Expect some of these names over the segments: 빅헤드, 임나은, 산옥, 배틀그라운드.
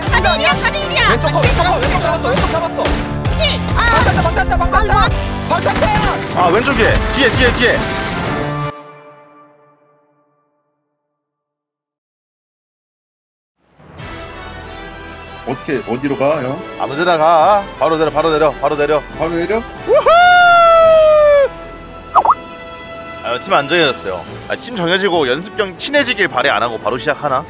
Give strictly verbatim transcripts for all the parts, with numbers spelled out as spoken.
사진이야 사진이야. 왼쪽 거 왼쪽 거 왼쪽 잡았어 왼쪽 잡았어. 이게 아 방탄차 방탄차 방탄차. 아 왼쪽에 뒤에 뒤에 뒤에. 어떻게 어디로 가 형? 아무 데나 가. 바로 내려 바로 내려 바로 내려. 바로 내려? 아, 팀 안 정해졌어요. 아, 팀 정해지고 연습 경 친해지길 바래 안 하고 바로 시작하나?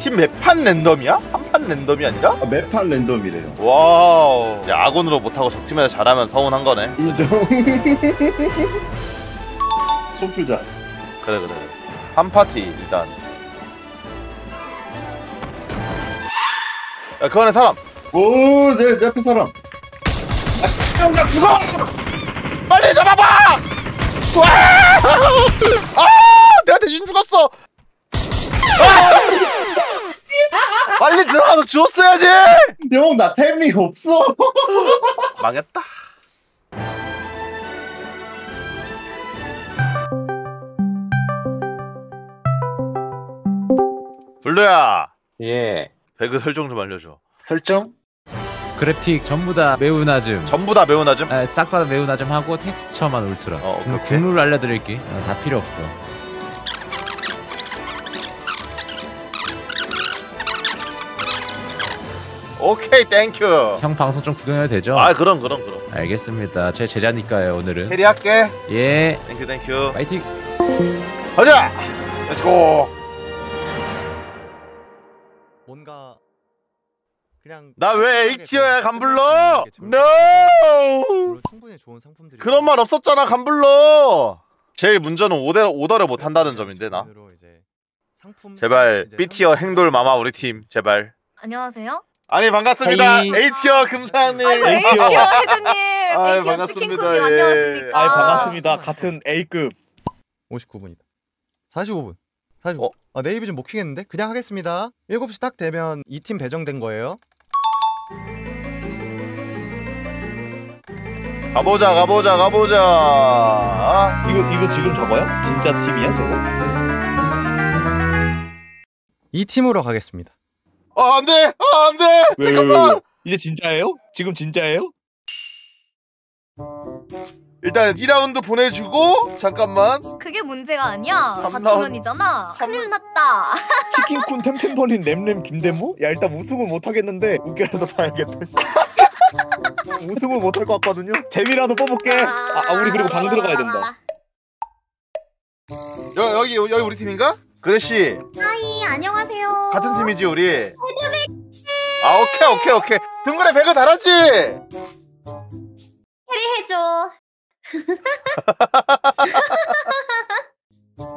팀 맵판 랜덤이야? 한판 랜덤이 아니라? 아, 맵판 랜덤이래요. 와우. 이제 아군으로 못하고 적팀에서 잘하면 서운한 거네. 인정. 속출자. 그래 그래. 한 파티 일단. 야, 그 안에 사람. 오, 내, 내 앞에 사람. 아, 씨발, 나 죽어! 빨리 잡아봐! 와! 아! 내가 대신 죽었어. 아! 빨리 들어가서 주웠어야지! 형, 나 템이 없어! 망했다. 블루야! 예. 배그 설정 좀 알려줘. 설정? 그래픽 전부 다 매우 낮음. 전부 다 매우 낮음? 아, 싹 다 매우 낮음 하고 텍스처만 울트라. 어, 국룰을 알려드릴게. 어, 다 필요 없어. 오케이 땡큐. 형 방송 좀 구경해도 되죠? 아 그럼 그럼 그럼. 알겠습니다. 제 제자니까요 오늘은. 캐리할게. 예. 땡큐 땡큐. 파이팅. 가자. 렛츠고. 뭔가 그냥 나 왜 에이티어야 간불러? 노. 충분히 좋은 상품들이. 그런 말 없었잖아 간불러. 제일 문제는 오더를 못 한다는 점인데 나. 제발 B티어 행돌 마마 우리 팀 제발. 안녕하세요. 아니 반갑습니다. 에이티어 금사님. 에이티어 헤드님. 에이티어 치킨쿠님 안녕하십니까. 아이 반갑습니다. 같은 A급. 오십구 분이다. 사십오 분. 사십오 분. 어? 아 네이비 좀 먹히겠는데? 그냥 하겠습니다. 일곱 시 딱 되면 이 팀 배정된 거예요. 가보자 가보자 가보자. 아, 이거 이거 지금 저거야? 진짜 팀이야 저거? 이 팀으로 가겠습니다. 아 안돼! 아 안돼! 잠깐만! 왜, 왜. 이제 진짜예요? 지금 진짜예요? 일단 이 라운드 보내주고 잠깐만 그게 문제가 아니야! 사주면이잖아! 삼... 큰일 났다! 치킨쿤 템템버린 램램 김대모? 야 일단 우승은 못하겠는데 웃겨라도 봐야겠다. 우승은 못할 것 같거든요? 재미라도 뽑을게! 아, 아 우리 그리고 방 들어가야 된다. 여, 여기 여기 우리 팀인가? 그래씨 하이 안녕하세요. 같은 팀이지 우리? 배드백씨. 아 오케이 오케이 오케이. 등근에 배그 잘하지? 캐리해줘.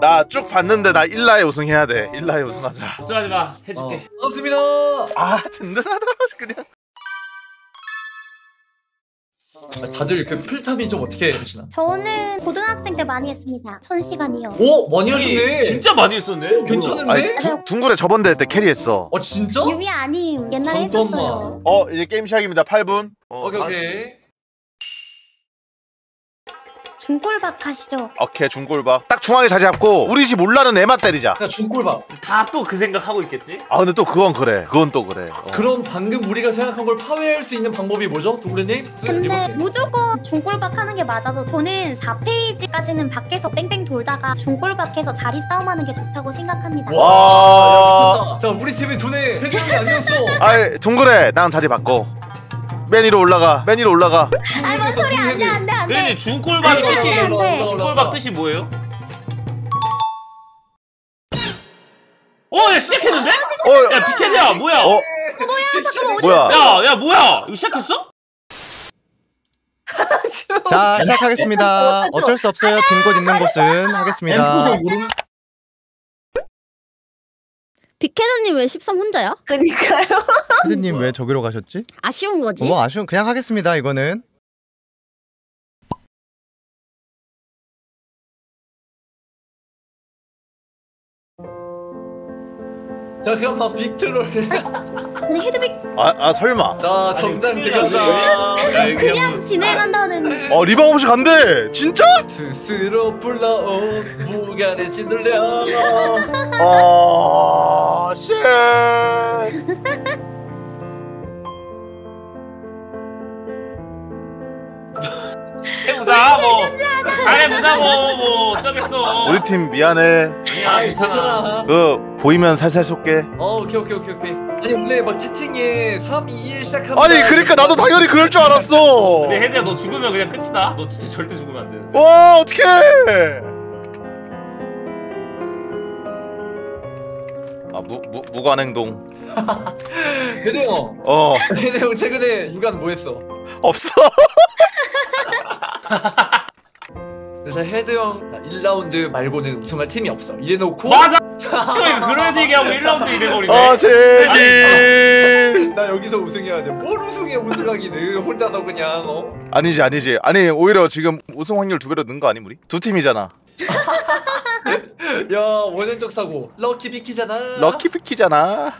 나 쭉 봤는데 나 일라에 우승해야 돼. 일라에 우승하자. 걱정하지마 해줄게. 반갑습니다. 어. 아 든든하다 그냥. 다들 그 풀타임 좀 어떻게 하시나? 저는 고등학생 때 많이 했습니다. 천 시간이요. 오! 많이 하셨네! 진짜 많이 했었네? 괜찮은데? 아니, 둥그레 저번 대회 때 캐리했어. 어 진짜? 유비 아님. 옛날에 잠깐만. 했었어요. 어 이제 게임 시작입니다. 팔 분. 어, 오케이 오케이. 중골박 하시죠. 오케이 중골박. 딱 중앙에 자리 잡고 우리 집 몰라는 애만 때리자. 야 중골박. 다 또 그 생각하고 있겠지? 아 근데 또 그건 그래. 그건 또 그래. 어. 그럼 방금 우리가 생각한 걸 파괴할 수 있는 방법이 뭐죠? 동그레님? 근데 무조건 중골박 하는 게 맞아서 저는 사 페이지까지는 밖에서 뺑뺑 돌다가 중골박해서 자리 싸움하는 게 좋다고 생각합니다. 와. 자 우리 팀이 두뇌 해결이 아니었어. 아이 동그레 난 자리 바꿔. 맨 위로 올라가. 맨 위로 올라가. 아이 뭔 소리야. 안돼 안돼 안돼. 그런데 중골박 뜻이 중골박 뜻이 뭐예요? 어, 야 시작했는데? 어, 야 빅헤드야 뭐야? 어, 뭐야? 잠깐만 오셨어. 야, 야 뭐야? 이거 시작했어? 자 시작하겠습니다. 어쩔 수 없어요. 빈 곳 있는 곳은 하겠습니다. 빅헤드님 왜 십삼 혼자야? 그니까요. 헤드님 왜 저기로 가셨지? 아쉬운 거지? 뭐 아쉬운 그냥 하겠습니다 이거는. 자 그럼 나 빅트롤. 근데 헤드백. 아, 아 설마. 자 정장 들렸어. 그냥 진행한다는. 어 리방 없이 간대. 진짜? 스스로 불러온 무관의 진돌려. 아 씨. 해보자 뭐. 잘해보자 뭐. 뭐 어쩌겠어. 우리 팀 미안해. 아 괜찮아. 그 보이면 살살 쏠게. 어 오케이 오케이 오케이 오케이. 아니 원래 막 채팅에 삼, 이, 일 시작하면 아니 그러니까 나도 당연히 그럴 줄 알았어. 근데 헤드야 너 죽으면 그냥 끝이다. 너 진짜 절대 죽으면 안 되는데. 와 어떡해. 아 무.. 무.. 무관행동. 헤드 형! 어 헤드 형 최근에 육안 뭐 했어? 없어. 그래서 헤드 형 일 라운드 말고는 우승할 팀이 없어 이래놓고 맞아! 그러니까 그런 얘기하고 일 라운드 이래버리네. 아 제길 나 여기서 우승해야 돼. 뭘 우승해. 우승하기는 혼자서 그냥 어? 아니지 아니지. 아니 오히려 지금 우승 확률 두 배로 는 거 아니 우리? 두 팀이잖아. 야 원형적 사고 럭키 비키잖아. 럭키 비키잖아.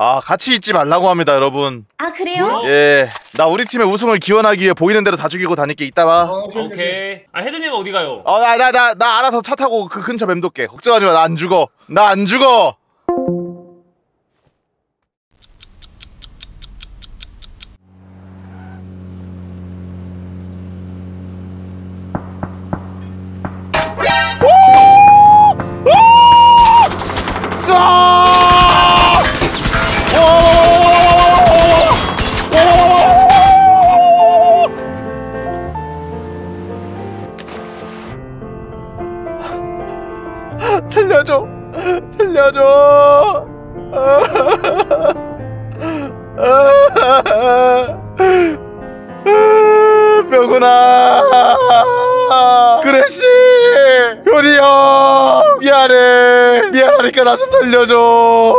아 같이 있지 말라고 합니다 여러분. 아 그래요? 예 나 우리 팀의 우승을 기원하기 위해 보이는 대로 다 죽이고 다닐게. 이따 봐. 어, 오케이, 오케이. 오케이. 아 헤드님 어디 가요? 어 나 나 나 나 알아서 차 타고 그 근처 맴돌게. 걱정하지 마. 나 안 죽어. 나 안 죽어. 살려줘! 살려줘! 벽구나! 그래씨! 효리 형! 미안해! 미안하니까 나 좀 살려줘!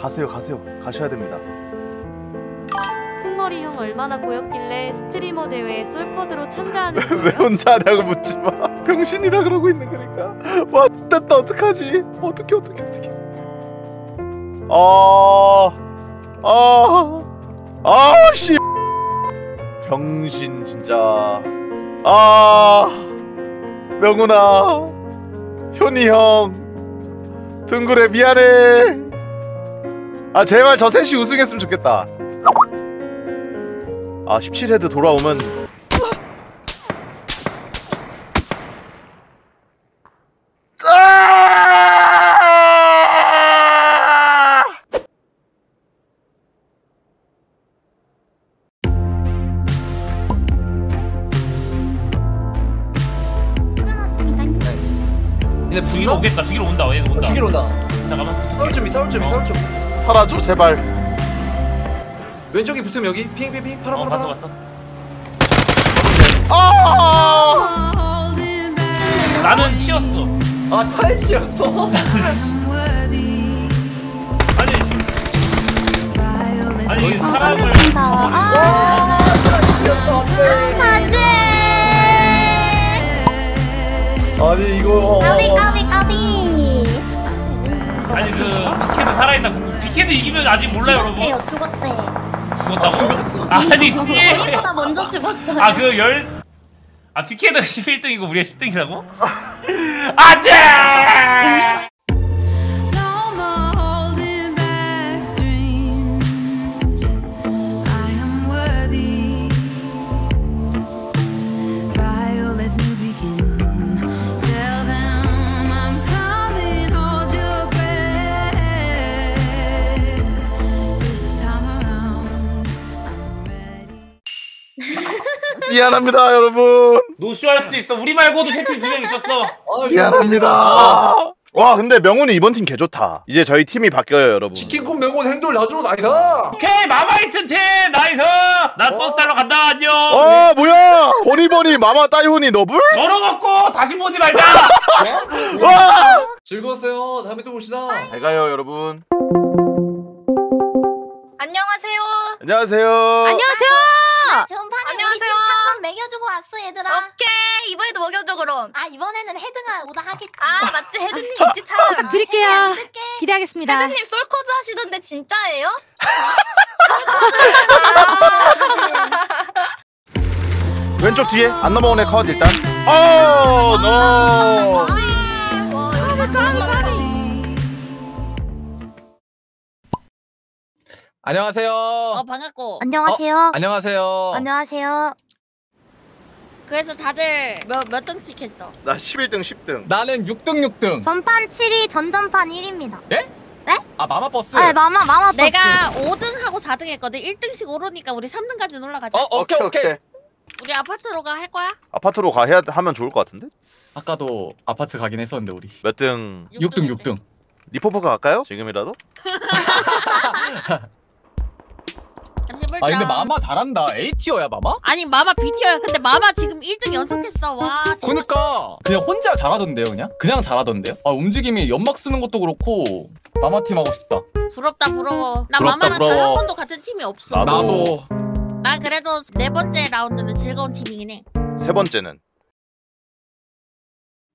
가세요, 가세요. 가셔야 됩니다. 머리 형 얼마나 고였길래 스트리머 대회에 솔코드로 참가하는 거야? 왜 혼자 하냐고 묻지마. 병신이라 그러고 있는 거니까. 와 됐다 어떡하지? 어떻게 어떻게 어떻게. 아아아씨 병신 진짜. 아 명훈아 효니 형 둥그레 미안해. 아 제발 저 셋이 우승했으면 좋겠다. 아 십칠 헤드 돌아오면 근데 부기로 오겠다. 부기로 온다. 얘 온다. 부기로 온다. 잠깐만. 싸울 준비. 싸울 준비. 싸울 준비. 살아줘 제발. 왼쪽에 붙으면 여기 핑핑핑 파라 파라 파라. 봤어 봤어. 아 나는 치였어. 아 차에 치였어? 아니 아니 이 사람을 아 치였어. 안돼. 아니 이거 까비 까비 까비. 아니 그 빅헤드 살아있나? 빅헤드 이기면 아직 몰라요 여러분. 죽었대. 죽었다고? 아니 씨! 우리보다 먼저 죽었어요. 아 그 열.. 아 빅헤드가 십일 등이고 우리가 십 등이라고? 안돼! 미안합니다 여러분. 노쇼할 수도 있어. 우리 말고도 세팀 두 명 있었어. 어, 미안합니다. 아. 와 근데 명훈이 이번 팀 개 좋다. 이제 저희 팀이 바뀌어요 여러분. 치킨콘 명훈 행돌 나주로 나이스. 오케이 마마이튼 팀 나이스. 난 어. 버스 타러 간다 안녕. 어 뭐야 버니버니 마마 따이호니 너블? 덜어먹고 다시 보지 말자. 와. 와. 즐거웠어요. 다음에 또 봅시다. 잘 가요 여러분. 안녕하세요. 안녕하세요. 안녕하세요. 안녕하세요. 안녕하세요. 먹여주고 왔어 얘들아. 오케이 이번에도 먹여줘 그럼. 아 이번에는 헤드가 오다 하겠지. 아 맞지 헤드님 있지 참. 아, 드릴게요. 아, 기대하겠습니다. 헤드님 솔코드 하시던데 진짜예요? 왼쪽 뒤에 안 넘어오네 컷 일단. 오 노. 와 여기서 까미. 안녕하세요. 어 반갑고. 안녕하세요. 어, 안녕하세요. 안녕하세요. 그래서 다들 몇, 몇 등씩 했어? 나 십일 등, 십 등. 나는 육 등, 육 등. 전판 칠 위, 전전판 일 위입니다. 예? 네? 아 마마버스? 아 마마 마마버스. 내가 오 등하고 사 등 했거든. 일 등씩 오르니까 우리 삼 등까지 올라가자. 어 오케이 오케이. 오케이. 우리 아파트로 가 할 거야? 아파트로 가 해야 하면 좋을 것 같은데? 아까도 아파트 가긴 했었는데 우리. 몇 등? 육 등, 육 등. 육 등. 리포퍼가 갈까요? 지금이라도? 아 근데 마마 잘한다. 에이 티어야 마마? 아니 마마 비 티어야. 근데 마마 지금 일 등 연속했어. 와 그니까 그냥 혼자 잘하던데요. 그냥 그냥 잘하던데요. 아 움직임이 연막 쓰는 것도 그렇고 마마 팀 하고 싶다. 부럽다 부러워. 나 부럽다, 마마랑 단 한 번도 같은 팀이 없어. 나도 난 그래도 네 번째 라운드는 즐거운 팀이긴 해. 세 번째는?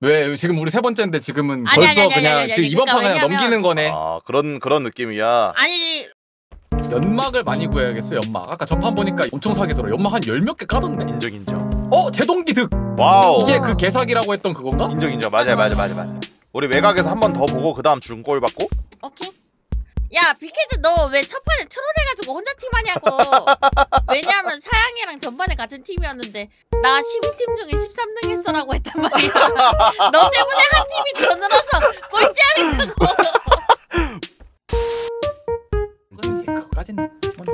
왜 지금 우리 세 번째인데 지금은 아니, 벌써 아니, 아니, 그냥 아니, 아니, 아니, 아니, 지금 그러니까 이번 판은 왜냐하면... 넘기는 거네. 아 그런 그런 느낌이야. 아니 연막을 많이 구해야겠어요. 연막 아까 전판 보니까 엄청 사기더라. 연막 한 열 몇 개 까던데. 인정 인정. 어? 제동기 득! 와우 이게 그 개사기라고 했던 그건가? 인정 인정. 맞아요 맞아요 맞아요 맞아. 우리 외곽에서 한 번 더 보고 그 다음 중골 받고? 오케이. 야 빅헤드 너 왜 첫판에 트롤해가지고 혼자 팀하냐고. 왜냐면 사양이랑 전반에 같은 팀이었는데 나 십이 팀 중에 십삼 등 했어라고 했단 말이야. 너 때문에 한 팀이 더 늘어서 꼴찌하겠다고.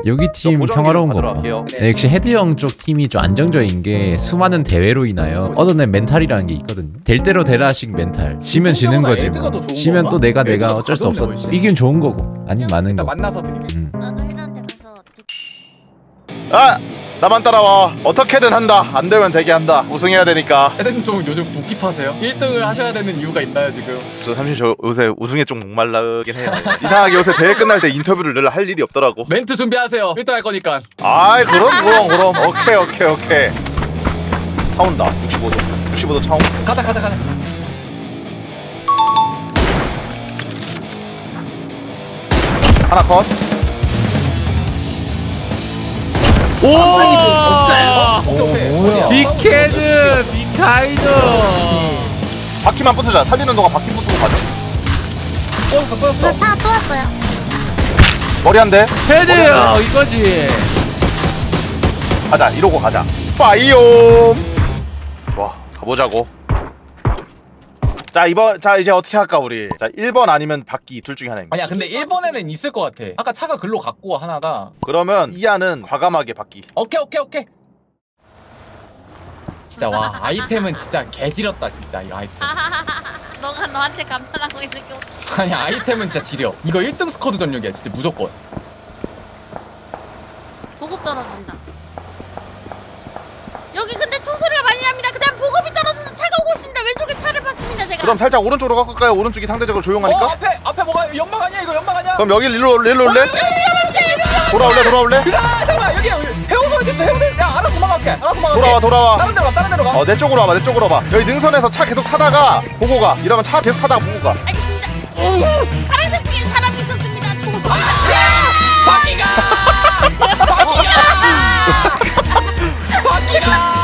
여기 팀 평화로운 거 봐. 네, 역시 헤드 형 쪽 팀이 좀 안정적인 게 수많은 대회로 인하여 얻어낸 멘탈이라는 게 있거든요. 될 대로 되라식 멘탈. 지면 지는 거지 뭐. 지면 또 내가 내가 어쩔 수 없었지. 이기면 좋은 거고 아니면 많은 거. 만나서 드리면. 나도 헤드한테 가서. 아 나만 따라와. 어떻게든 한다. 안 되면 되게 한다. 우승해야 되니까. 헤드님 좀 요즘 굿킵하세요? 일 등을 하셔야 되는 이유가 있나요 지금? 저 사실 저 요새 우승에 좀 목말라긴 해요. 이상하게 요새 대회 끝날 때 인터뷰를 늘 할 일이 없더라고. 멘트 준비하세요. 일 등 할 거니까. 아이 그럼 그럼 그럼. 오케이 오케이 오케이. 차온다. 육십오 도. 육십오 도 차온. 가자 가자 가자. 하나 컷. 오! 빅헤드! 빅가이드! 바퀴만 부수자. 살리는 동안 바퀴 부수고 가자. 뻗었어 뻗었어. 차 뻗었어요. 머리 한 대. 헤드요! 이거지. 가자 이러고 가자. 파이옴! 좋아 가보자고. 자 이번 자 이제 어떻게 할까 우리. 자 일 번 아니면 바퀴 둘 중에 하나입니다. 아니야 근데 일 번에는 있을 것 같아. 아까 차가 글로 갔고 하나가. 그러면 이하는 과감하게 바퀴. 오케이 오케이 오케이. 진짜 와 아이템은 진짜 개지렸다 진짜 이 아이템. 너가 너한테 감탄하고 있는 게 웃겨. 아니 아이템은 진짜 지려. 이거 일 등 스쿼드 전력이야 진짜 무조건. 보급 떨어진다. 여기 근데 총소리가 많이 납니다. 그다음 보급이 떨어져서 차가 오고 있습니다. 왼쪽에 차를 봤습니다 제가. 그럼 살짝 오른쪽으로 가볼까요? 오른쪽이 상대적으로 조용하니까. 어, 앞에 앞에 뭐가 연막 아니야 이거 연막 아니야. 그럼 여기 일로 일로 올래? 돌아올래 돌아올래. 야 잠깐만 여기 해오고 있어 해오고. 야 알아서 도망갈게. 알아서 도망갈게. 돌아와 돌아와. 다른 데로 가 다른 데로 가. 어 내 쪽으로 와봐 내 쪽으로 와봐. 여기 능선에서 차 계속 타다가 보고 가. 이러면 차 계속 타다가 보고 가. 알겠습니다. 파란색 뒤에 사람이 있었습니다. 총을 쏘고. 바퀴가. 바퀴가. 바퀴가!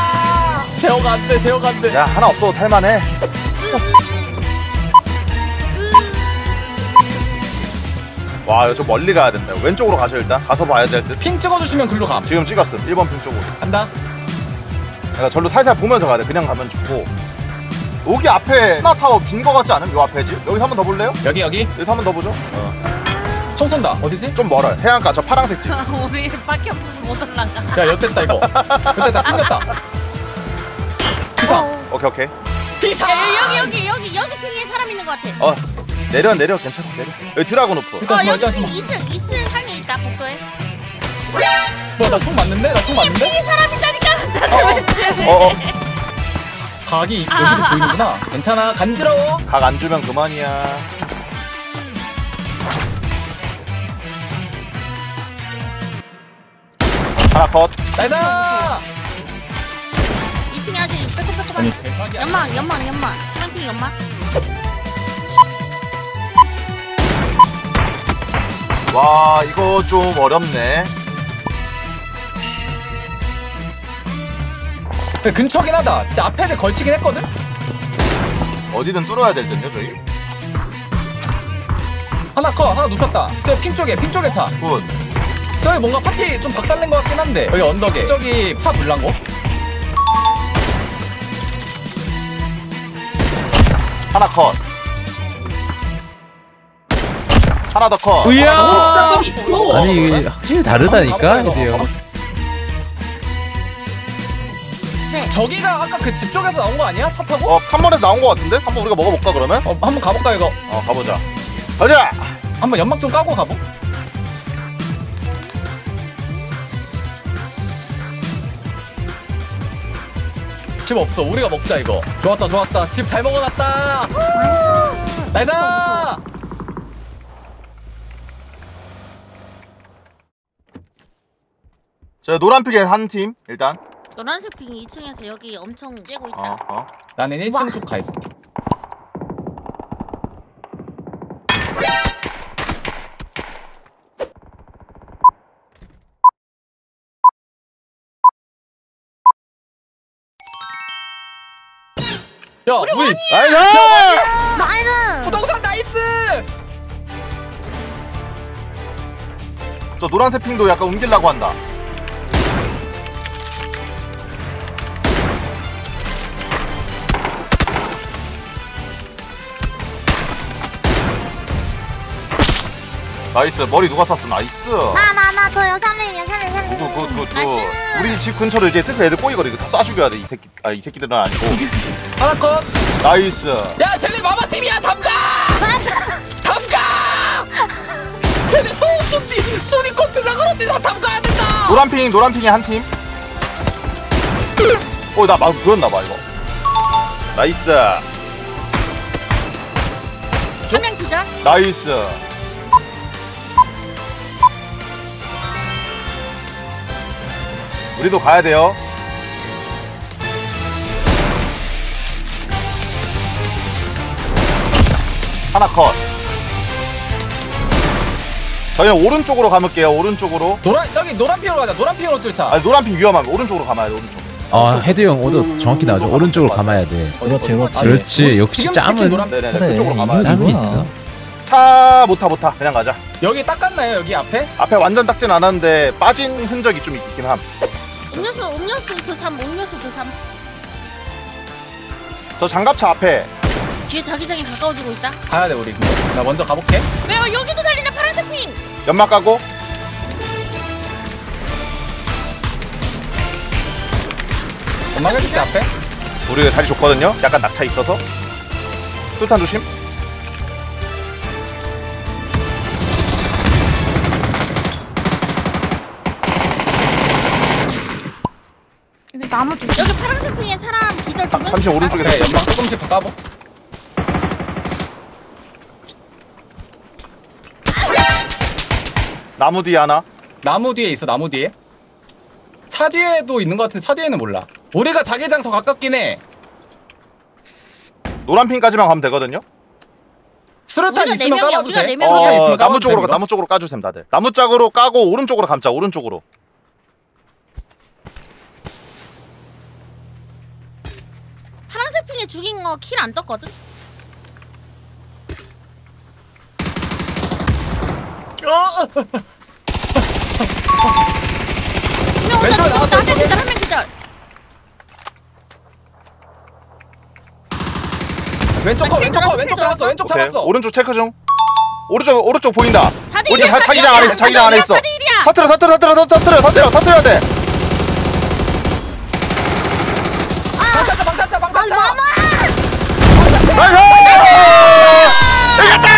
제어가 안 돼, 제어가 안 돼. 야, 하나 없어도 탈만해. 와, 저 멀리 가야 된다. 왼쪽으로 가셔, 일단. 가서 봐야 될 듯. 핑 찍어주시면 글로 가. 지금 찍었어. 일 번 핑 쪽으로. 간다. 내가 절로 살살 보면서 가야 돼. 그냥 가면 죽고. 여기 앞에 스마타워 긴 거 같지 않음? 요 앞에지? 여기서 한 번 더 볼래요? 여기, 여기? 여기서 한 번 더 보죠. 어. 총 쏜다. 어디지? 좀 멀어요. 해안가 저 파란색 집. 우리 밖에 없어서 못 올라가. 야 엿됐다 이거. 엿됐다 튕겼다. 피사. 오케이 오케이. 피사. 여기 여기 여기 여기 핑에 사람 있는 것 같아. 어 내려 내려 괜찮아 내려. 여기 드라군 오프. 어 여기 핑 이 층 이 층 상에 있다 복도에. 뭐 나 총 맞는데? 나 총 맞는데? 핑에 사람 있다니까. 어어. 각이 여기도 보이는구나. 괜찮아 간지러워. 각 안 주면 그만이야. 하나 컷. 나이다. 아니 연막 연막 연막 파란핑 연막 와 이거 좀 어렵네. 근처긴 하다. 진짜 앞에를 걸치긴 했거든? 어디든 뚫어야 될 텐데 저희? 하나 커! 하나 눕혔다. 저 핑 쪽에! 핑 쪽에 차! 굿! 저기 뭔가 파티 좀 박살낸 것 같긴 한데 여기 언덕에 저기 차 불난 거? 하나 컷! 하나 더 컷! 으야! 아니 이게 확실히 다르다니까? 헤드형 저기가 아까 그 집 쪽에서 나온 거 아니야? 차 타고? 어, 삼 번에서 나온 거 같은데? 한번 우리가 먹어볼까 그러면? 어, 한번 가볼까 이거? 어, 가보자. 가자! 한번 연막 좀 까고 가보. 집 없어. 우리가 먹자 이거. 좋았다, 좋았다. 집 잘 먹어놨다. 나이스! 자, 노란픽에 한 팀 일단. 노란색 핑 이 층에서 여기 엄청 쬐고 있다. 어, 어. 나는 일 층 쪽 가있어. 야, 우리 우리 나이스! 나이스! 부동산 나이스! 저 노란색 핑도 약간 옮기려고 한다. 나이스. 머리 누가 쐈어? 나이스. 나 나 나 저요. 삼 명이요. 삼 명 삼 명. 굿굿굿. 우리 집 근처로 이제 슬슬 애들 꼬이거든. 이거 다 쏴 죽여야 돼. 이 새끼 아 이 새끼들은 아니고. 하나 컷. 나이스. 야 쟤네 마마팀이야. 담가. 담가. 쟤네 또 쏘니 쏘니 컨트라 그러는데 다 담가야 된다. 노란핑 노란핑이 한 팀. 어 나 막 그었나 봐 이거. 나이스. 한 명 기절. 나이스. 우리도 가야 돼요. 하나 컷. 저희는 오른쪽으로 감을게요. 오른쪽으로. 노란 저기 노란 핑으로 가자. 노란 핑으로 뚫자. 아니 노란 핑 위험하면 오른쪽으로 감아야 돼. 오른쪽. 아 헤드형 오도 정확히 나죠. 오른쪽으로 감아야 돼. 그렇지 그렇지. 그렇지. 역시 짬은 그쪽으로 감아야 돼. 짬이 있어. 차 못 타 못 타. 그냥 가자. 여기 닦았나요? 여기 앞에? 앞에 완전 닦진 않았는데 빠진 흔적이 좀 있긴 함. 음료수 음료수 교삼 음료수 교삼 저 장갑차 앞에 뒤에 자기장이 가까워지고 있다. 가야돼 우리. 나 먼저 가볼게. 왜요? 여기도 달린다. 파란색 핀 연막 까고 연막 해줄게. 앞에 우리 다리 좁거든요? 약간 낙차 있어서 수탄 조심. 나머지. 여기 파란색 핑에 사람 기절 두 명. 잠시 오른쪽에 네, 연막 조금씩 더 까보. 나무 뒤에 하나. 나무 뒤에 있어. 나무 뒤에. 차 뒤에도 있는 것 같은데 차 뒤에는 몰라. 우리가 자개장 더 가깝긴 해. 노란 핑까지만 가면 되거든요. 수류탄 있으면 까봐. 우리가 네 명. 어, 나무 쪽으로 가. 나무 쪽으로 까주셈 다들. 나무 짝으로 까고 오른쪽으로 감자. 오른쪽으로. 파란색 핑에 죽인 거 킬 안 떴거든? 왼쪽에 나왔어. 한 명 기절 한 명 기절 왼쪽 컷 왼쪽 컷 왼쪽 잡았어 왼쪽 잡았어. 오른쪽 체크 중. 오른쪽 오른쪽 보인다. 오른쪽 자기장 안에 있어. 자기장 안에 있어. 터트려 터트려 터트려 터트려 터트려 터트려야 돼. 마마! 나이스! 이겼다!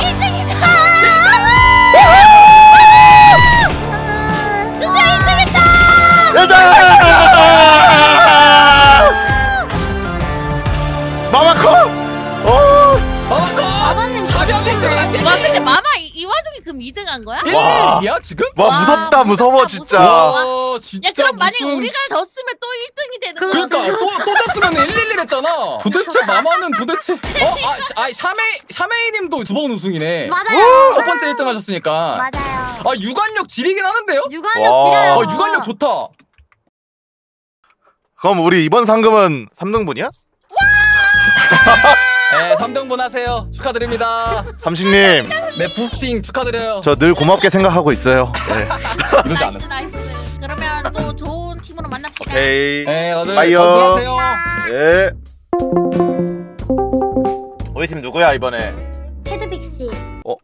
일 등이다! 우후! 진짜 일 등이다! 일 등! 마마컷! 어! 마마컷! 사병 일 등 안 되지! 와 근데 마마 이, 이 와중에 그럼 이 등 한 거야? 일 등이야 지금? 와 무섭다 무서워 진짜. 와 진짜. 야 그럼 만약에 무슨... 우리가 졌으면 또 일 등이 되는 거야. 그러니까 또 또 졌으면 일 일 일 했잖아. 도대체 나만은 도대체. 어? 아, 아 샤메이 샤메이님도 두 번 우승이네. 맞아요. 첫 번째 일 등 하셨으니까. 맞아요. 아 유관력 지리긴 하는데요? 유관력 지려요. 아 유관력 좋다. 그럼 우리 이번 상금은 삼 등분이야? 와! 네, 삼 등분 하세요. 축하드립니다. 삼식님. 네, 부스팅 축하드려요. 저 늘 고맙게 생각하고 있어요. 네. 이러지 않았어. 나이스, 나이스. 그러면 또 좋은 팀으로 만납시다. 오케이. 네, 오늘 건승하세요. 네. 우리 팀 누구야, 이번에? 헤드빅씨. 어?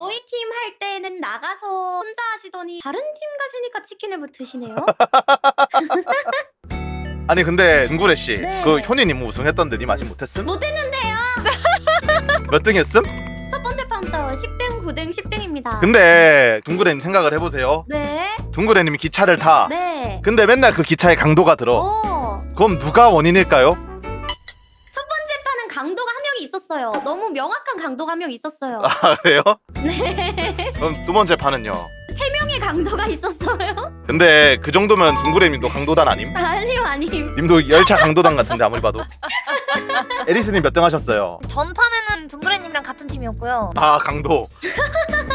저희 팀 할 때는 나가서 혼자 하시더니 다른 팀 가시니까 치킨을 못 드시네요. 아니 근데 중구레 씨, 네. 그 효니님 우승했던데 님 아직 못했음? 못했는데요. 몇 등 했음? 첫 번째 판부터 십 등, 구 등, 십 등입니다. 근데 중구레님 생각을 해보세요. 네. 중구레님이 기차를 타. 네. 근데 맨날 그 기차에 강도가 들어. 오. 그럼 누가 원인일까요? 첫 번째 판은 강도가 한 명이 있었어요. 너무 명확한 강도가 한 명 있었어요. 아 그래요? 네. 그럼 두 번째 판은요? 세 명의 강도가 있었어요. 근데 그 정도면 중구레님도 강도단 아님? 아니요 아님. 님도 열차 강도단 같은데 아무리 봐도. 에리스님 몇 등 하셨어요? 전판에는 중구레님이랑 같은 팀이었고요. 아 강도.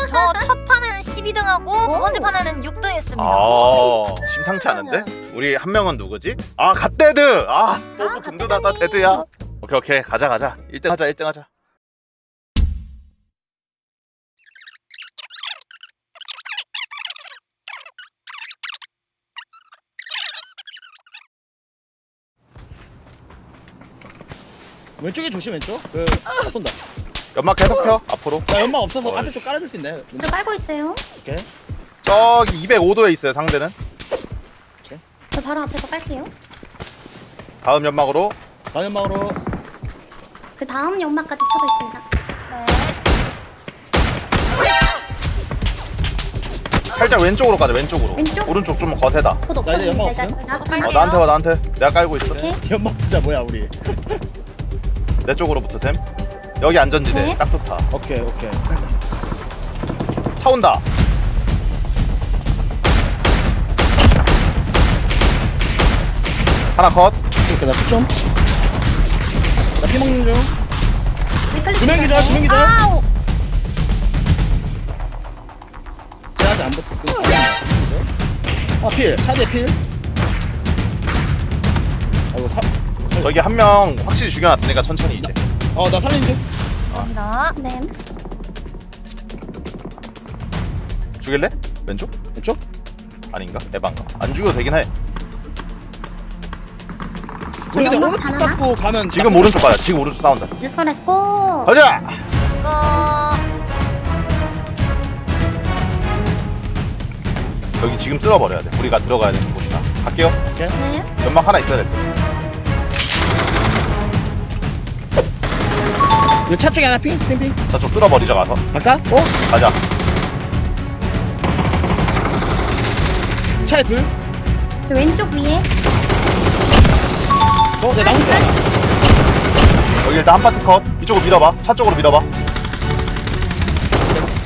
저 첫 판에는 십이 등하고 두 번째 판에는 육 등 했습니다. 아 심상치 않은데? 우리 한 명은 누구지? 아 갓데드! 아 너무 든든하다 데드야. 오케이 오케이 가자 가자. 일 등 하자 일 등 하자. 왼쪽에 조심 왼쪽. 그 쏜다. 연막 계속 펴 앞으로. 나 연막 없어서 반대쪽 깔아줄 수 있나요? 저 깔고 있어요. 오케이. 저기 이백오 도에 있어요 상대는. 오케이. 저 바로 앞에서 깔게요. 다음 연막으로. 다음 연막으로. 그 다음 연막까지 쳐져 있습니다. 네. 살짝 왼쪽으로 가자 왼쪽으로. 왼쪽? 오른쪽 좀 거세다. 나 이제 연막 없음? 어 나한테 와 나한테. 내가 깔고 있어. 오케이. 연막 부자 뭐야 우리. 내 쪽으로 붙어 쌤. 여기 안전지대 네? 딱 좋다. 오케이 오케이. 차 온다. 하나 컷. 이렇게 나 좀. 나 피 먹는 중. 두명 기자 두명 기자. 야 아직 안 붙고. 아 필. 차대 필. 아이고 사. 저기 한 명 확실히 죽여놨으니까 천천히 이제. 어 나 살린 듯. 감사합니다. 네. 죽일래? 왼쪽? 왼쪽? 아닌가? 에반가? 안 죽여도 되긴 해. 우리 오른쪽 깎고 가면 지금 오른쪽 가야. 지금 오른쪽 싸운다. Let's go, let's go. 가자. Let's go. 여기 지금 쓸어버려야 돼. 우리가 들어가야 되는 곳이다. 갈게요. 오케이. 네. 연막 하나 있어야 될 거야. 이 차 쪽에 하나 핑? 핑핑? 나 좀 쓸어버리자 가서 갈까? 어? 가자 차에 둘? 저 왼쪽 위에 어? 내 나온다 여기 일단 한 파트 컷 이쪽으로 밀어봐 차 쪽으로 밀어봐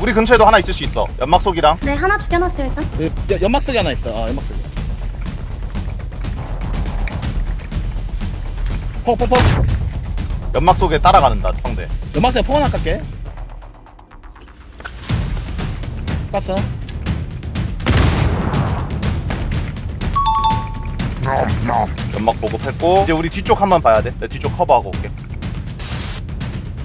우리 근처에도 하나 있을 수 있어 연막 속이랑 네 하나 죽여놨어요 일단 네, 연막 속에 하나 있어 아 연막 속에 퍽퍽퍽 연막 속에 따라가는다 상대. 연막 속에 포 하나 깎게. 깠어. 연막 보급했고 이제 우리 뒤쪽 한번 봐야 돼. 내 뒤쪽 커버하고 올게.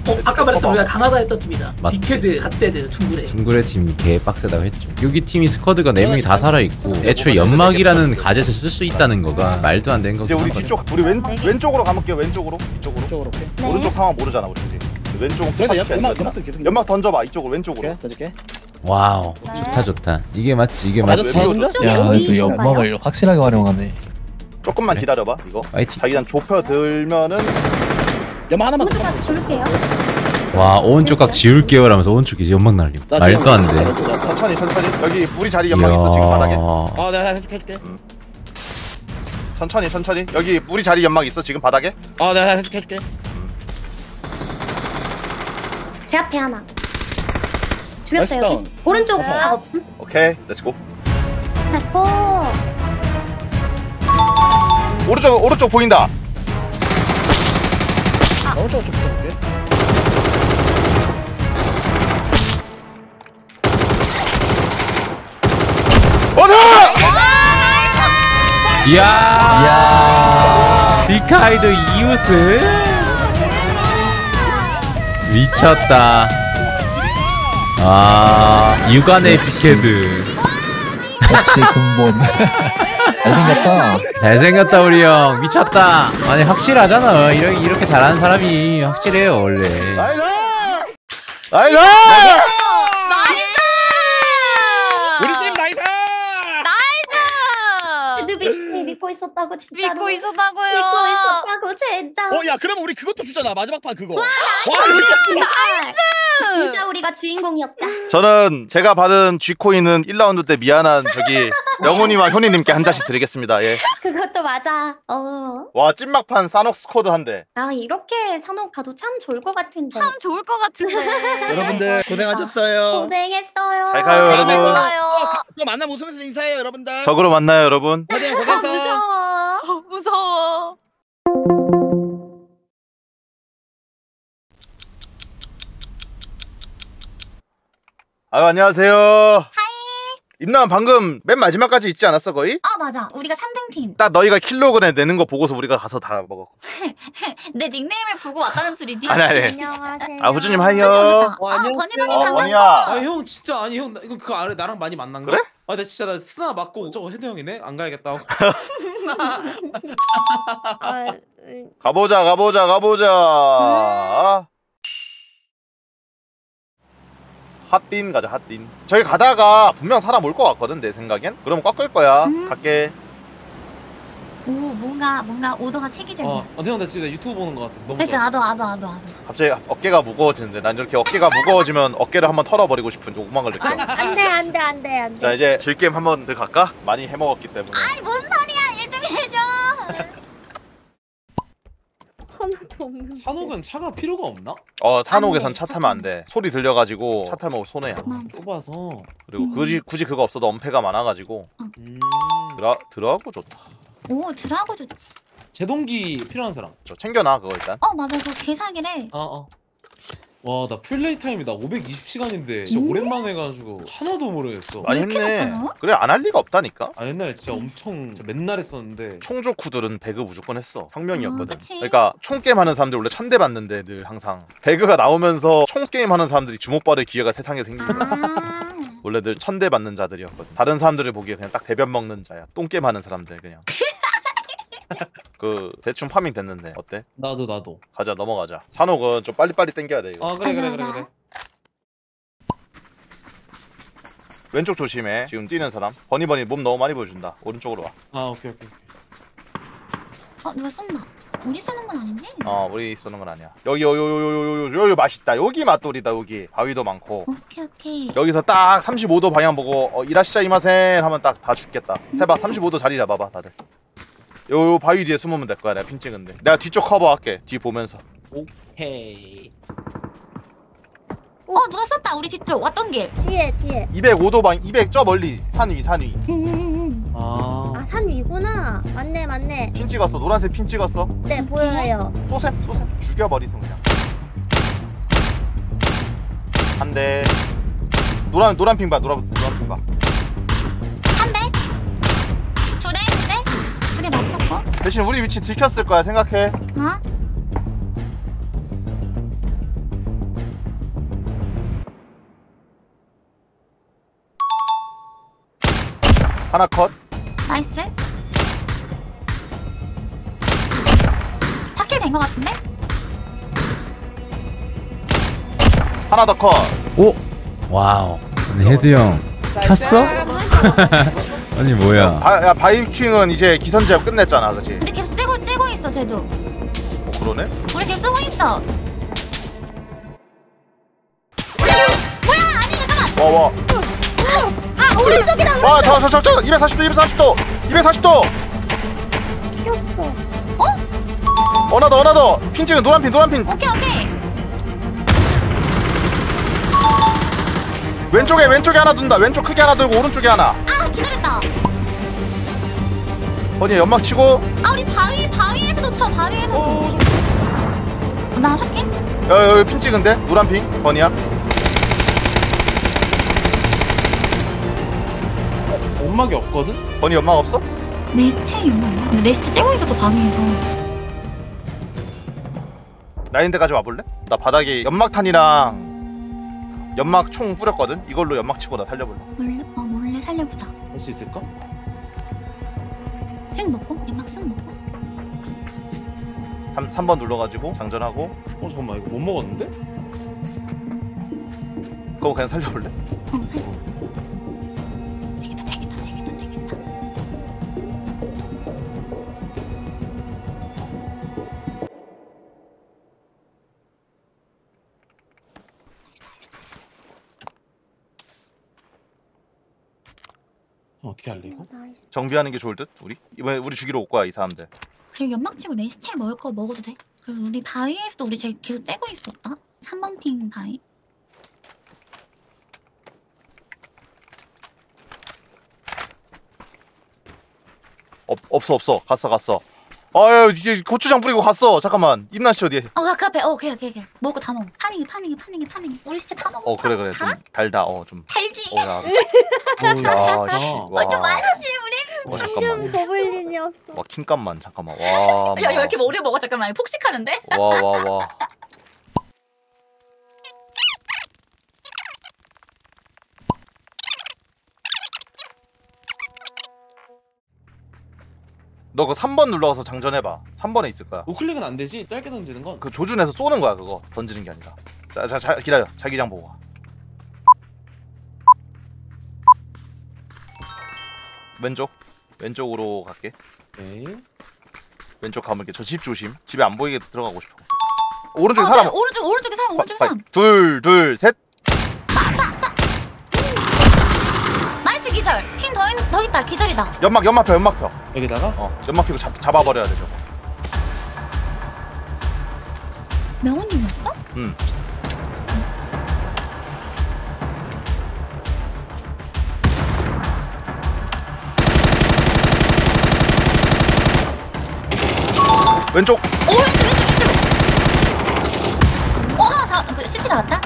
어, 아까 말했던 우리가 강하다 했던 팀이다. 빅헤드, 핫데드, 중구레. 중구레 팀이 개 빡세다고 했죠. 여기 팀이 스쿼드가 네 명이 다 살아 있고 애초에 연막이라는 가젯을 쓸 수 있다는 거가 말도 안 되는 거고. 이제 우리 뒤쪽 우리 왼 왼쪽으로 가볼게요. 왼쪽으로 이쪽으로. 이쪽으로 네. 오른쪽 상황 모르잖아 우리 이제. 왼쪽은 연막 연막 연막 던져봐 이쪽으로 왼쪽으로. 던질게. 와우 좋다 좋다. 이게 맞지 이게 맞지. 야 또 연막을 확실하게 활용하네. 조금만 기다려봐 이거. 자기랑 좁혀 들면은. 연막 하나만 더 줄게요. 와 오른쪽 각 지울게요 라면서 오른쪽에 연막 날림 말도 안 돼. 천천히 천천히 여기 우리 자리 연막 있어 지금 바닥에. 아 내가 해줄게. 천천히 천천히 여기 우리 자리 연막 있어 지금 바닥에. 아 내가 해줄게. 제 앞에 하나. 죽였어요. 오른쪽 각 없음. 오케이 렛츠고. 렛츠고. 오른쪽 오른쪽 보인다. 아. 오른쪽 쪽 보이네. 어디? 이야. 이야. 빅헤드 이웃을 미쳤다. 아 육안의 빅헤드. 역시 근본. 잘생겼다. 잘생겼다 우리 형. 미쳤다. 아니 확실하잖아. 이렇게 이렇게 잘하는 사람이 확실해요 원래. 나이스! 나이스! 나이스! 우리 팀 나이스! 나이스! 헤드빅스님 믿고 있었다고 진짜로. 믿고 있었다고요. 믿고 있었다고 진짜. 어 야 그럼 우리 그것도 주잖아 마지막 판 그거. 와, 와 나이스! 나이스! 진짜 우리가 주인공이었다. 저는 제가 받은 G코인은 일 라운드 때 미안한 저기 영훈이와 현이님께 한 잔씩 드리겠습니다. 예. 그것도 맞아. 어. 와 찐막판 산옥스 코드 한 대. 아 이렇게 산옥 가도 참 좋을 것 같은데. 참 좋을 것 같은데. 여러분들 고생하셨어요. 고생했어요. 잘 가요 여러분. 또 만나면 웃으면서 인사해요 여러분들. 적으로 만나요 여러분. 고생했어요. 무서워. 무서워. 아유 안녕하세요. 하이. 임나은 방금 맨 마지막까지 있지 않았어 거의? 어 맞아. 우리가 삼 등 팀. 딱 너희가 킬로그램 내는 거 보고서 우리가 가서 다 먹었고. 내 닉네임을 보고 왔다는 소리니? 아니 아니. 안녕하세요. 아 후주님 하이요. 어, 어, 안녕. 권희방이 반갑다. 아 형 진짜 아니 형 나, 이거 그거 알아? 나랑 많이 만난 거? 그래? 아 나 진짜 나 스나 맞고 저거 헤드 형이네? 안 가야겠다. 가보자 가보자 가보자. 핫딘 가자 핫딘. 저기 가다가 분명 사람 올 것 같거든 내 생각엔. 그러면 꺾을 거야. 음. 갈게. 오 뭔가 뭔가 오더가 체계적이야. 어, 근데 형 나 지금 유튜브 보는 것 같아서 너무. 그러니까 나도 나도 나도 나도. 갑자기 어깨가 무거워지는데 난 이렇게 어깨가 무거워지면 어깨를 한번 털어버리고 싶은 욕망을 느껴. 안돼 안돼 안돼 안돼. 자 이제 질게임 한번 들어갈까? 많이 해먹었기 때문에. 아이 뭔 소리야 일 등 해줘. 하나도 없는데. 산옥은 차가 필요가 없나? 어 산옥에선 차 타면 안 돼. 소리 들려가지고 차 타면 손해야. 좁아서. 그리고 음. 굳이 굳이 그거 없어도 엄폐가 많아가지고. 음. 드라 드라고 좋다. 오 드라고 좋지. 제동기 필요한 사람. 저 챙겨놔 그거 일단. 어 맞아 저 개사기래. 어 어. 와 나 플레이 타임이다. 오백이십 시간인데 진짜 음? 오랜만에 해가지고 하나도 모르겠어. 많이 했네. 그래 안 할 리가 없다니까. 아 옛날에 진짜 엄청 진짜 맨날 했었는데. 총조쿠들은 배그 무조건 했어. 혁명이었거든. 어, 그러니까 총게임 하는 사람들 원래 천대 받는데 늘 항상 배그가 나오면서 총게임 하는 사람들이 주목받을 기회가 세상에 생기거든. 아 원래 늘 천대 받는 자들이었거든. 다른 사람들을 보기에 그냥 딱 대변 먹는 자야. 똥게임 하는 사람들 그냥. 그 대충 파밍 됐는데 어때? 나도 나도 가자 넘어가자. 산옥은 좀 빨리빨리 땡겨야 돼 이거. 아 그래 그래 그래 그래. 왼쪽 조심해 지금 뛰는 사람. 버니버니 몸 너무 많이 보여준다. 오른쪽으로 와. 아 오케이 오케이. 어 누가 쏜나? 우리 쏘는 건 아니지? 어 우리 쏘는 건 아니야. 여기 여기 여기 여기 여기 맛있다. 여기 맛돌이다 여기. 바위도 많고. 오케이 오케이. 여기서 딱 삼십오 도 방향 보고 어, 이라시자 이마센 하면 딱 다 죽겠다. 해봐 음. 삼십오 도 자리 잡아봐 다들. 요 바위 뒤에 숨으면 될 거야. 내가 핀 찍은데. 내가 뒤쪽 커버할게. 뒤 보면서. 오케이. 어 누가 쐈다. 우리 뒤쪽 왔던 길. 뒤에 뒤에. 이백오 도 방 이백 저 멀리 산 위 산 위. 아. 아 산 위구나. 맞네 맞네. 핀 찍었어. 노란색 핀 찍었어. 네 보여요. 쏘셈 쏘셈 죽여버리셈 그냥. 한 대. 노란 노란 핀 봐. 노란 노란 핀 봐. 대신 우리 위치 들켰을 거야 생각해. 어? 하나 컷. 나이스. 확킬 된 거 같은데? 하나 더 컷. 오. 와우. 근데 헤드 형 켰어? 아니 뭐야? 바, 야 바이킹은 이제 기선제압 끝냈잖아, 그렇지? 근데 계속 쬐고 쬐고 있어, 쟤도. 어 그러네? 우리 계속 쏘고 있어. 뭐야? 아니 잠깐만. 와 와. 아 오른쪽이다. 오른쪽. 와 저 저 저 저 이백사십 도 이백사십 도 이백사십 도. 꼈어. 어? 어나 더 어나 더. 핀 찍은 노란 핀 노란 핀. 오케이 오케이. 왼쪽에 왼쪽에 하나 둔다. 왼쪽 크게 하나 들고 오른쪽에 하나. 아 기다렸다. 버니 연막 치고. 아 우리 바위 바위에서 놓쳐 바위에서. 어, 저... 나 확인. 야 여기 핀 찍은데 노란 핀 버니야. 어, 연막이 없거든. 버니 연막 없어? 내 시체 연막 있나? 근데 내 시체 째고 있어서 바위에서. 라인드까지 와볼래? 나 바닥에 연막탄이랑. 연막 총 뿌렸거든? 이걸로 연막 치고 나 살려볼래. 몰래, 어, 몰래 살려보자. 할 수 있을까? 쓱 놓고? 연막 쓱 놓고? 삼, 삼 번 눌러가지고 장전하고. 어 잠깐만 이거 못 먹었는데? 그거 그냥 살려볼래? 어 살려. 되겠다 되겠다 되겠다 되겠다. 어떻게 알리고? 정비하는 게 좋을 듯? 우리? 이번에 우리 죽이러 올 거야 이 사람들. 그리고 연막 치고 내 시체 먹을 거 먹어도 돼? 그리고 우리 바위에서도 우리 계속 째고 있었다? 삼 번 핑 바위. 어, 없어 없어. 갔어 갔어. 아유 이제 고추장 뿌리고 갔어. 잠깐만. 입나시 어디에? 어 그 앞에. 어 오케이 오케이 오케이. 먹을 거 다 먹어. 파밍이 파밍이 파밍이 파밍이. 우리 시체 다 먹어. 어 그래 그래. 좀 달다. 어 좀. 달지. 어 좀 많았지 우리. 킹덤 버블린이었어. 와 킹감만 잠깐만. 와. 야 왜 이렇게 오래 먹어? 잠깐만. 폭식하는데? 와 와 와. 너 그거 삼 번 눌러서 장전해봐. 삼 번에 있을 거야. 우클릭은 안 되지? 짧게 던지는 건? 그 조준해서 쏘는 거야 그거. 던지는 게 아니라. 자, 자, 자 기다려. 자기장 보고 와. 왼쪽. 왼쪽으로 갈게. 네. 왼쪽 가면 이렇게 저 집 조심. 집에 안 보이게 들어가고 싶어. 오른쪽에 아, 사람. 네. 오른쪽 오른쪽에 사람. 오른쪽에 바, 사람. 둘, 둘, 셋. 나이스 기절. 퀸 더 있, 더 있다. 기절이다. 연막 연막 펴 연막 펴. 여기다가? 어 연막 피고 잡, 잡아버려야 돼 저거. 명훈님이었어? 응. 왼쪽! 오! 왼쪽! 왼쪽! 왼쪽! 어! 자, 그 시체 잡았다?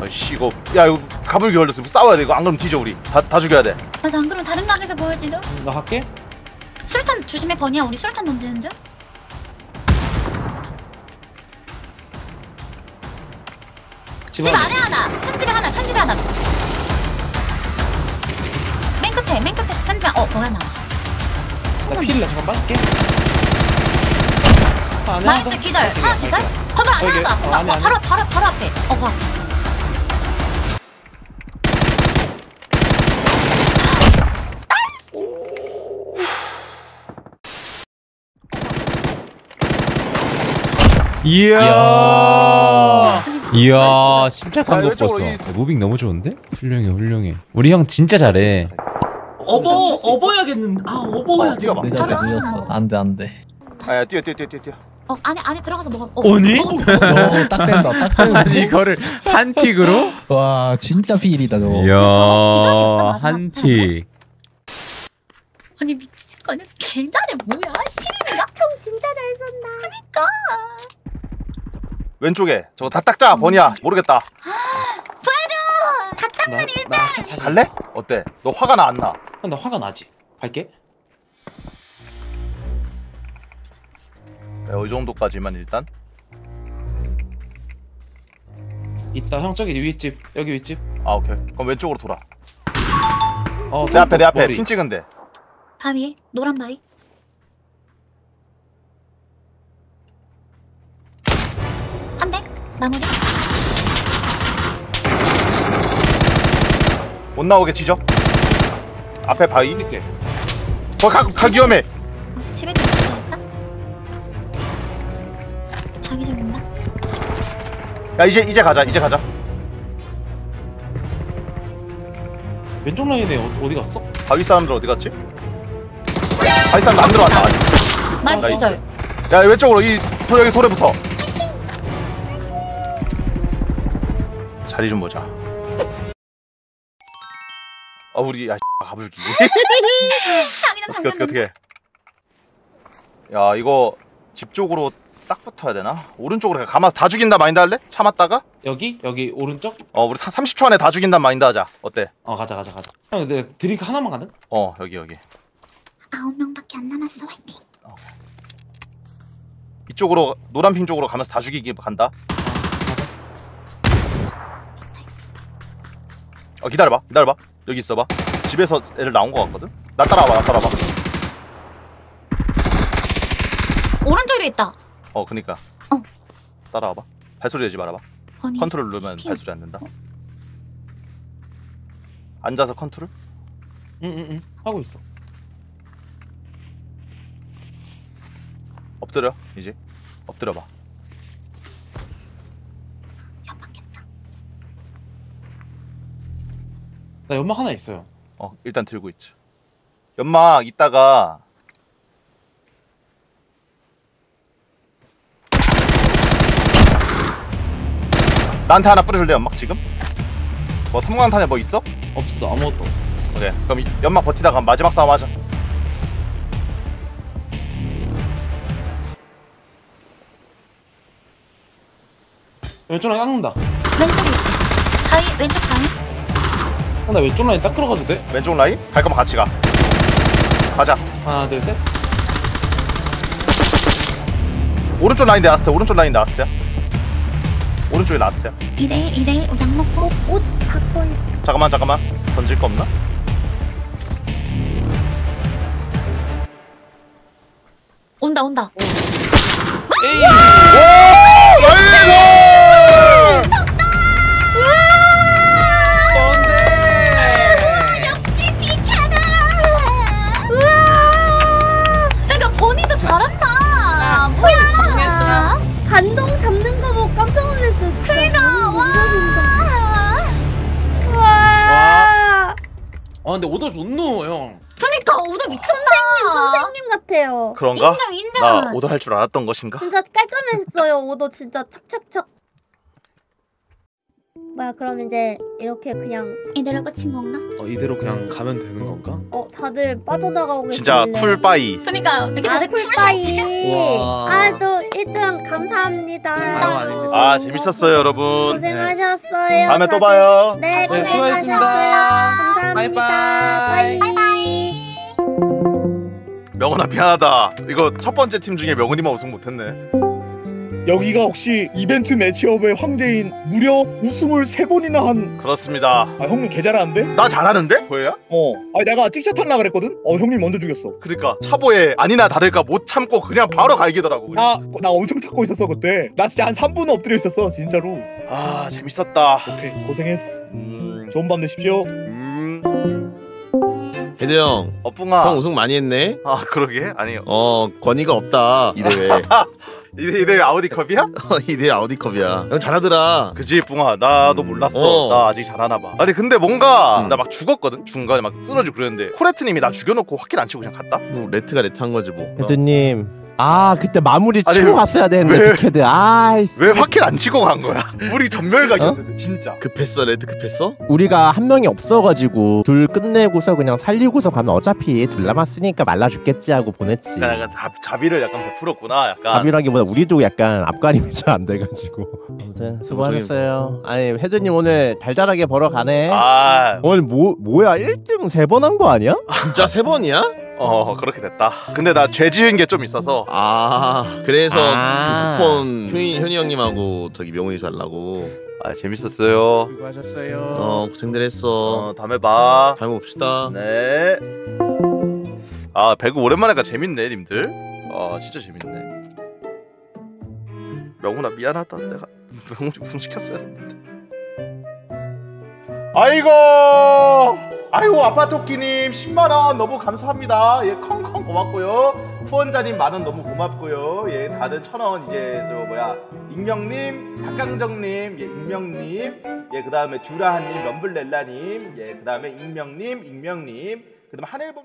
아이씨 이거 야 이거 가불기 걸렸어. 싸워야 돼 이거. 안 그러면 뒤져 우리. 다, 다 죽여야 돼. 맞아 안 그러면 다른 각에서 보여지도? 나 갈게? 술탄 조심해 버니야. 우리 술탄 던지는 중? 집 안에 하나! 큰 집에 하나! 큰 집에 하나! 맨 끝에! 맨 끝에! 큰 집에! 어! 거기 나와. 나 피를 나 잠깐 빠질게. 아, 나이스 기절! 하나 기절? 거기 안 하나 더! 아, 바로, 바로, 바로, 바로 앞에! 어! 와. 이야 이야 진짜 감독버섯. 무빙 너무 좋은데? 훌륭해 훌륭해. 우리 형 진짜 잘해. 업어 업어야겠는데. 아 업어야 돼. 내 자세 늦었어. 안돼 안돼. 아야 뛰어 뛰어 뛰어 뛰어. 어 안에 안에 들어가서 먹어. 어, 오니? 어, 딱 된다 딱 된다. 아니 이거를 한 틱으로? 와 진짜 비일이다 저거. 이야 한 틱. 아니 미친 거냐? 개잘해 뭐야? 신인가? 총 진짜 잘 쏜다. 그니까. 왼쪽에 저거 다 닦자. 음. 버니야 모르겠다. 보여줘. 다 닦는 일단. 갈래? 어때? 너 화가 나 안 나? 나 화가 나지. 갈게. 네, 이 정도까지만 일단. 있다 형 저기 윗집 여기 윗집. 아 오케이. 그럼 왼쪽으로 돌아. 어, 내 앞에 내 앞에 핀 찍은데. 바위 노란 바위. 나머리 못 나오게 지져. 앞에 바위 이렇게. 어, 가, 가 위험해. 집에 들어갔다. 자기 전인다. 야 이제 이제 가자 이제 가자. 왼쪽 라인에 어, 어디 갔어? 바위 사람들 어디 갔지? 바위 사람들 안 들어왔다. 나이스 기절. 야 왼쪽으로 이 여기 돌에 붙어. 자리 좀 보자. 아 우리 야 가불기. 어떻게 어떻게 어떻게? 야 이거 집 쪽으로 딱 붙어야 되나? 오른쪽으로 가마서 다 죽인다 마인드 할래? 참았다가? 여기? 여기 오른쪽? 어 우리 삼십 초 안에 다 죽인다 마인드 하자. 어때? 어 가자 가자 가자. 형 내가 드링크 하나만 가능? 어 여기 여기. 아홉 명밖에 안 남았어. 화이팅. 어. 이쪽으로 노란 핑 쪽으로 가면서 다 죽이기 간다. 어 기다려봐 기다려봐. 여기 있어봐. 집에서 애들 나온 거 같거든? 나 따라와봐 나 따라와봐. 오른쪽에 있다. 어 그니까 어 따라와봐. 발소리 내지 말아봐. 아니, 컨트롤 누르면 피해. 발소리 안 된다. 어? 앉아서 컨트롤? 응응응 하고 있어. 엎드려 이제 엎드려봐. 연막겠다. 나 연막 하나 있어요. 어 일단 들고 있지. 연막 이따가 나한테 하나 뿌려줄래 연막 지금? 뭐 섬광탄에 뭐 있어? 없어 아무것도 없어. 오케이 그럼 연막 버티다가 마지막 싸움 하자. 왼쪽 라인 깎는다. 왼쪽 다이 왼쪽 다이. 어, 나 왼쪽 라인 딱 끌어가도 돼? 왼쪽 라인? 갈 거면 같이 가. 가자. 하나 둘 셋. 오른쪽 라인 나왔어. 오른쪽 라인 나왔어. 오른쪽에 나왔어요. 이대일 이대일 양 먹고 옷 바꿔. 잠깐만 잠깐만 던질 거 없나? 온다 온다. 오. 에이. 오! 와! 쳤다! 뭔데? 역시 비카다. 우와. 내가 버니도 잘한다. 뭐야? 반동 잡는 거 보고 깜짝 놀랐어. 그니까 와. 와. 아 근데 오더 존노 형. 그니까 오더 미쳤나. 선생님 선생님 같아요. 그런가? 인정 인정. 나 오더 할 줄 알았던 것인가? 진짜 깔끔했어요. 오더 진짜 착착착. 뭐야 그럼 이제 이렇게 그냥 이대로 끝인 건가? 어 이대로 그냥 가면 되는 건가? 어 다들 빠져나가고 진짜 계시길래. 쿨빠이. 그러니까 이렇게 다들 아, 쿨빠이. 아 또 일 등 감사합니다. 진짜로. 아 재밌었어요 여러분. 고생하셨어요. 네. 다음에 또 봐요. 네, 네 수고하셨습니다. 감사합니다. 바이바이. 바이바이. 명훈아 미안하다. 이거 첫 번째 팀 중에 명훈이만 우승 못했네. 여기가 혹시 이벤트 매치업의 황제인 무려 우승을 세 번이나 한 그렇습니다. 아 형님 개 잘하는데? 나 잘하는데? 보여야? 어 아니 내가 찍샷 하려고 그랬거든? 어 형님 먼저 죽였어. 그러니까 차보에 아니나 다를까 못 참고 그냥 바로 갈기더라고. 아 나 엄청 찾고 있었어 그때. 나 진짜 한 삼 분 엎드려 있었어 진짜로. 아 재밌었다. 오케이 고생했어. 음... 좋은 밤 되십시오. 음... 헤드 형, 어, 뿡아. 형 우승 많이 했네. 아 그러게? 아니요. 어 권위가 없다 이 대회. 이 대회 아우디컵이야? 이 대회 아우디컵이야. 형 잘하더라. 그지 뿡아. 나도 음. 몰랐어. 어. 나 아직 잘하나 봐. 아니 근데 뭔가 음. 나 막 죽었거든? 중간에 막 쓰러지고 그랬는데 코레트님이 나 죽여놓고 확킬 안 치고 그냥 갔다? 뭐 레트가 레트한 거지 뭐. 헤드님 아 그때 마무리 아니, 치고 갔어야 되는데 빅헤드. 아이 왜 확킬 안 치고 간 거야? 우리 전멸각이었는데. 어? 진짜 급했어 레드 급했어? 우리가 한 명이 없어가지고 둘 끝내고서 그냥 살리고서 가면 어차피 둘 남았으니까 말라 죽겠지 하고 보냈지. 약간, 약간 자비를 약간 베풀었구나. 약간 자비라기보다 우리도 약간 앞가림이 잘 안 돼가지고. 아무튼 수고하셨어요. 아니 헤드님 오늘 달달하게 벌어가네. 아 오늘 뭐, 뭐야 일 등 세 번 한 거 아니야? 진짜 세 번이야? 어 그렇게 됐다. 근데 나 죄 지은 게 좀 있어서. 아 그래서 아 그 쿠폰 효니, 효니 형님하고 저기 명훈이 달라고. 아 재밌었어요. 수고하셨어요. 어 고생들 했어. 어, 다음에 봐. 다음에 봅시다. 네. 아 배구 오랜만에 가 재밌네 님들. 아 진짜 재밌네. 명훈아 미안하다. 내가 명훈이 우승 시켰어야 했는데. 아이고. 아이고 아파토끼님 십만 원 너무 감사합니다. 예 컹컹 고맙고요. 후원자님 만 원 너무 고맙고요. 예 다른 천 원 이제 저 뭐야 익명님, 박강정님, 예 익명님, 예 그 다음에 듀라한님, 럼블렐라님, 예 그 다음에 익명님, 익명님, 그 다음에 하늘봄